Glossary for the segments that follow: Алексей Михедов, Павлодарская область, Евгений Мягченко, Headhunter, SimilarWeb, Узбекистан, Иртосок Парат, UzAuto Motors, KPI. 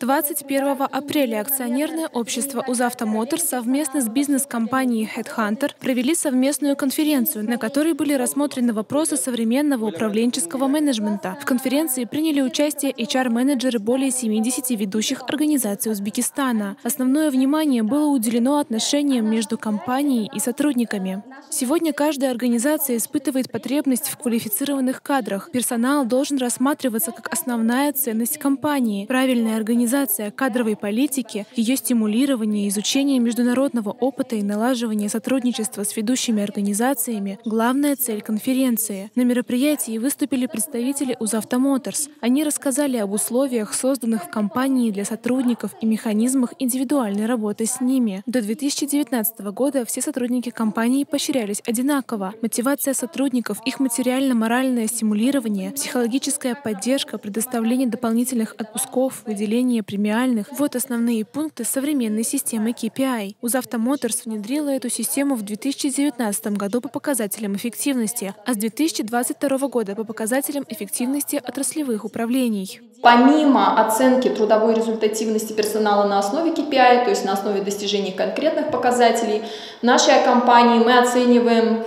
21 апреля акционерное общество UzAuto Motors совместно с бизнес-компанией Headhunter провели совместную конференцию, на которой были рассмотрены вопросы современного управленческого менеджмента. В конференции приняли участие HR-менеджеры более 70 ведущих организаций Узбекистана. Основное внимание было уделено отношениям между компанией и сотрудниками. Сегодня каждая организация испытывает потребность в квалифицированных кадрах. Персонал должен рассматриваться как основная ценность компании. Правильная организация кадровой политики, ее стимулирование, изучение международного опыта и налаживание сотрудничества с ведущими организациями – главная цель конференции. На мероприятии выступили представители UzAuto Motors. Они рассказали об условиях, созданных в компании для сотрудников, и механизмах индивидуальной работы с ними. До 2019 года все сотрудники компании поощрялись одинаково. Мотивация сотрудников, их материально-моральное стимулирование, психологическая поддержка, предоставление дополнительных отпусков, выделение премиальных – вот основные пункты современной системы KPI. UzAuto Motors внедрила эту систему в 2019 году по показателям эффективности, а с 2022 года по показателям эффективности отраслевых управлений. Помимо оценки трудовой результативности персонала на основе KPI, то есть на основе достижений конкретных показателей, в нашей компании мы оцениваем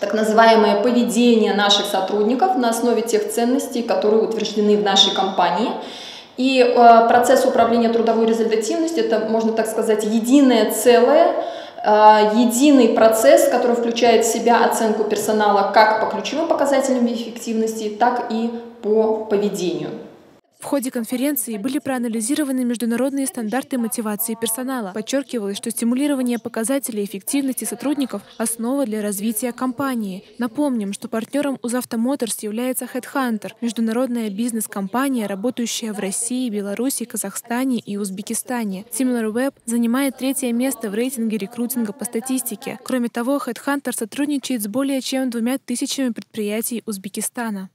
так называемое поведение наших сотрудников на основе тех ценностей, которые утверждены в нашей компании. И процесс управления трудовой результативностью – это, можно так сказать, единое целое, единый процесс, который включает в себя оценку персонала как по ключевым показателям эффективности, так и по поведению. В ходе конференции были проанализированы международные стандарты мотивации персонала. Подчеркивалось, что стимулирование показателей эффективности сотрудников – основа для развития компании. Напомним, что партнером UzAuto Motors является Headhunter – международная бизнес-компания, работающая в России, Беларуси, Казахстане и Узбекистане. SimilarWeb занимает 3-е место в рейтинге рекрутинга по статистике. Кроме того, Headhunter сотрудничает с более чем 2000 предприятий Узбекистана.